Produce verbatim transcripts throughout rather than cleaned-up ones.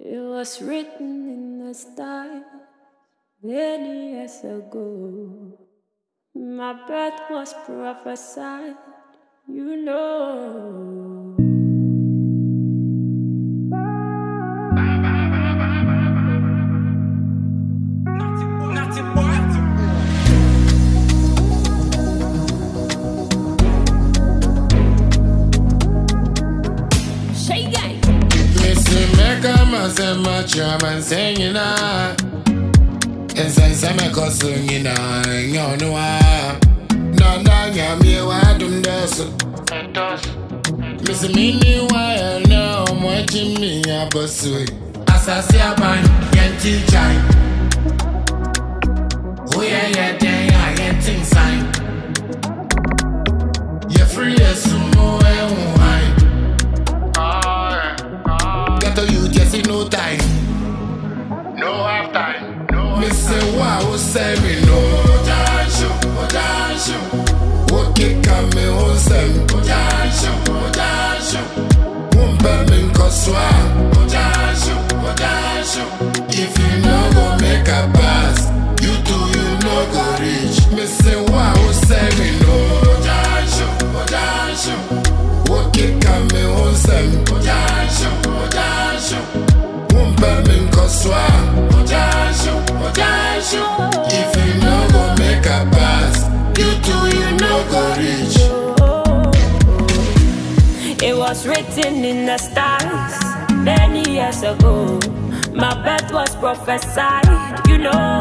It was written in the stars many years ago. My birth was prophesied, you know. My German singing now. And since I'm a cussing now, you know I. No, no, no, me, why do this? Miss me, meanwhile, now I'm watching me, I pursue. As I say, I'm a gentle child. Oh, yeah, yeah, yeah, yeah, yeah, things like. You're free as soon as no time, no half time, no half time. Me say wow, say me no. Ojanshu, Ojanshu, Woki kame onsem. Ojanshu, Ojanshu, Wumpe min koswa. Ojanshu, Ojanshu, if you no go make a pass, you too you no go reach. Me say wow, say me no. Ojanshu, Ojanshu, Woki kame onsem. Ojanshu, Ojanshu. If you no go make a pass, you too you no go reach. It was written in the stars many years ago. My birth was prophesied, you know.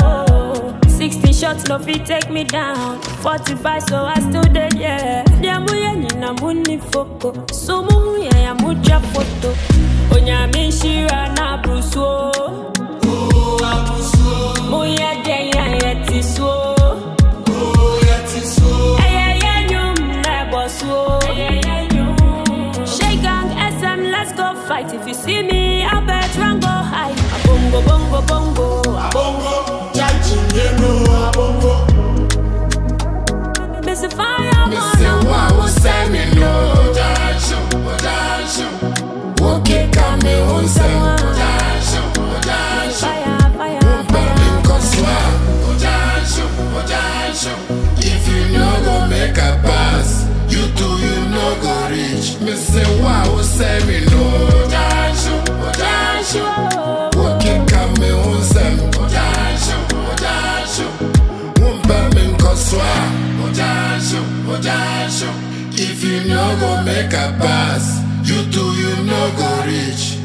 Sixty shots no fit take me down. Forty-five so I stood there, yeah. Yamuye na muni foko, sumu ya yamuja foto. Onyami shira na bruso. If you see me, I bet run go high. A bongo, bongo, bongo, a bongo, judging you know, a bongo. Miss a fire, I'm on a send me no. Dansho, dansho, woke come me on some. Dansho, dansho, bumping coswa. Dansho, dansho, if you no go make a pass, you too you no go reach. Miss a wow, send me no. If you no go make a pass, you too you no go reach.